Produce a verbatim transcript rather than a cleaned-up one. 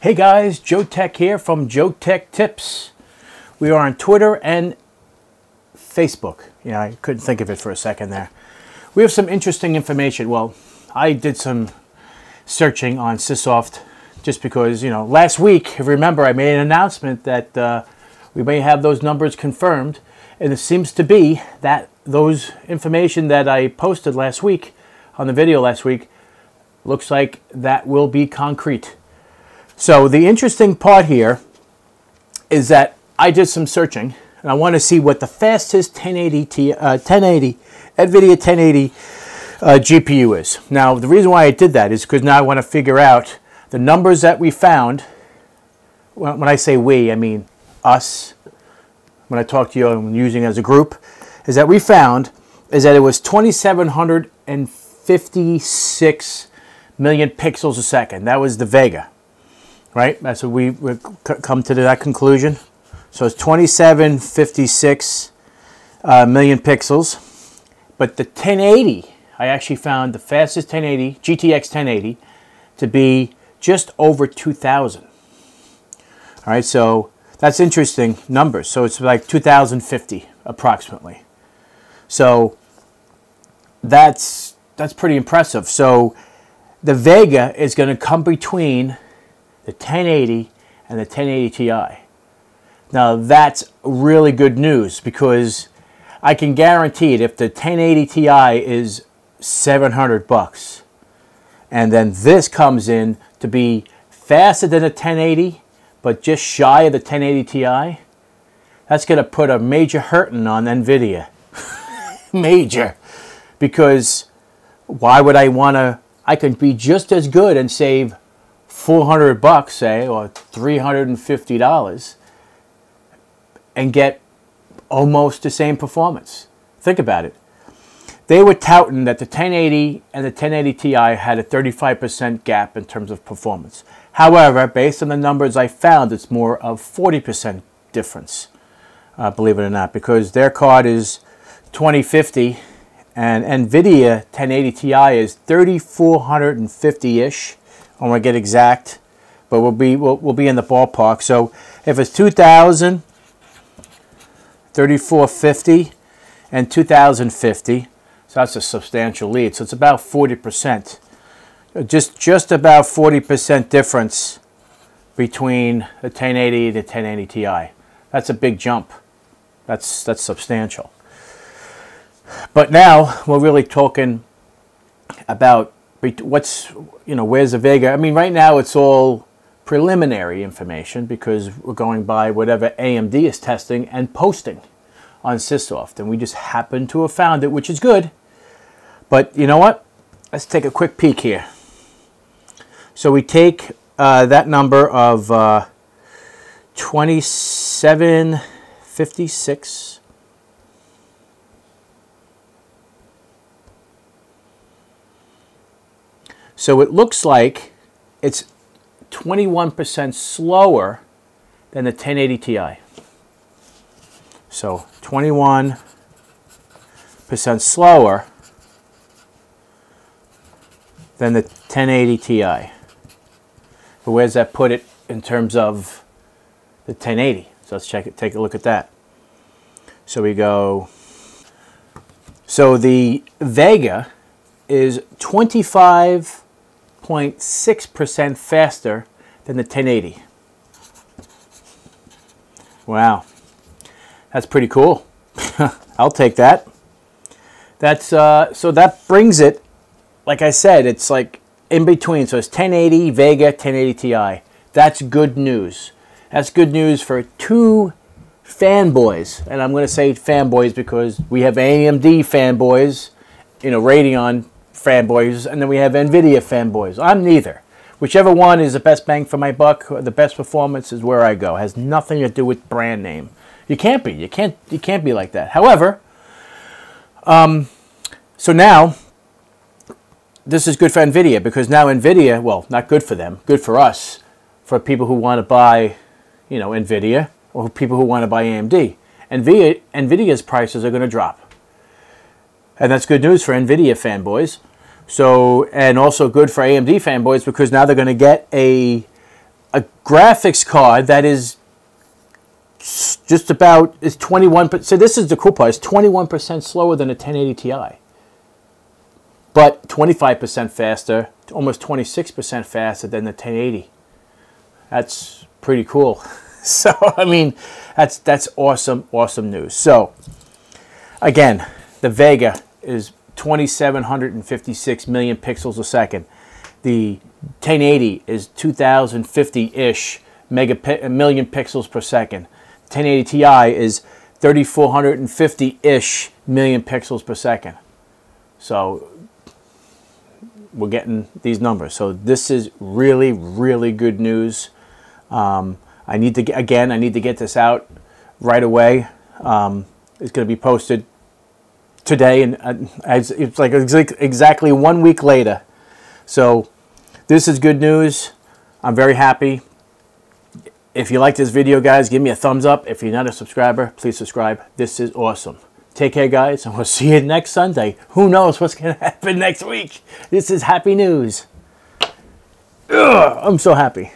Hey guys, Joe Tech here from Joe Tech Tips. We are on Twitter and Facebook. Yeah, I couldn't think of it for a second there. We have some interesting information. Well, I did some searching on SiSoft just because, you know, last week, remember, I made an announcement that uh, we may have those numbers confirmed. And it seems to be that those information that I posted last week on the video last week looks like that will be concrete. So the interesting part here is that I did some searching and I want to see what the fastest ten eighty T, uh, ten eighty, Nvidia ten eighty uh, G P U is. Now, the reason why I did that is because now I want to figure out the numbers that we found. When I say we, I mean us. When I talk to you, I'm using it as a group. Is that we found is that it was two thousand seven hundred fifty-six million pixels a second. That was the Vega. Right, that's what we we've come to that conclusion. So it's twenty-seven fifty-six uh, million pixels, but the ten eighty, I actually found the fastest ten eighty G T X ten eighty to be just over two thousand. All right, so that's interesting numbers. So it's like two thousand fifty approximately. So that's that's pretty impressive. So the Vega is going to come between the ten eighty and the ten eighty T I. Now that's really good news because I can guarantee it. If the ten eighty T I is seven hundred bucks, and then this comes in to be faster than the ten eighty, but just shy of the ten eighty T I, that's going to put a major hurting on Nvidia, major, because why would I want to? I could be just as good and save four hundred bucks, say, or three hundred fifty dollars, and get almost the same performance. Think about it. They were touting that the ten eighty and the ten eighty T I had a thirty-five percent gap in terms of performance. However, based on the numbers I found, it's more of forty percent difference, uh, believe it or not, because their card is twenty fifty and Nvidia ten eighty T I is thirty-four fifty-ish. I don't want to get exact, but we'll be we'll, we'll be in the ballpark. So if it's two thousand, thirty-four fifty, and two thousand fifty, so that's a substantial lead. So it's about forty percent, just just about forty percent difference between the ten eighty and the ten eighty T I. That's a big jump. That's that's substantial. But now we're really talking about what's, you know, where's the Vega? I mean, right now it's all preliminary information because we're going by whatever A M D is testing and posting on SiSoft. And we just happen to have found it, which is good. But you know what? Let's take a quick peek here. So we take uh, that number of uh, twenty-seven fifty-six. So it looks like it's twenty-one percent slower than the ten eighty T I. So twenty-one percent slower than the ten eighty T I. But where does that put it in terms of the ten eighty? So let's check it, take a look at that. So we go, so the Vega is twenty-five point six percent faster than the ten eighty. Wow, that's pretty cool. I'll take that. That's uh, so that brings it, like I said, it's like in between. So it's ten eighty Vega, ten eighty T I. That's good news. That's good news for two fanboys, and I'm going to say fanboys because we have A M D fanboys, you know, Radeon fanboys, and then we have Nvidia fanboys. I'm neither. Whichever one is the best bang for my buck, the best performance is where I go. It has nothing to do with brand name. You can't be. You can't. You can't be like that. However, um, so now this is good for Nvidia because now Nvidia, well, not good for them, good for us, for people who want to buy, you know, Nvidia or people who want to buy A M D. Nvidia, Nvidia's prices are going to drop. And that's good news for Nvidia fanboys. So, and also good for A M D fanboys because now they're going to get a, a graphics card that is just about, is twenty-one percent, so this is the cool part, it's twenty-one percent slower than a ten eighty Ti. But twenty-five percent faster, almost twenty-six percent faster than the ten eighty. That's pretty cool. So, I mean, that's, that's awesome, awesome news. So, again, the Vega is two thousand seven hundred fifty-six million pixels a second. The ten eighty is two thousand fifty-ish million pixels per second. The ten eighty Ti is three thousand four hundred fifty-ish million pixels per second. So we're getting these numbers. So this is really, really good news. Um, I need to, get, again, I need to get this out right away. Um, it's going to be posted today, and uh, it's like exactly one week later. So this is good news. I'm very happy. If you like this video, guys, give me a thumbs up. If you're not a subscriber, please subscribe. This is awesome. Take care, guys, and we'll see you next Sunday. Who knows what's going to happen next week? This is happy news. Ugh, I'm so happy.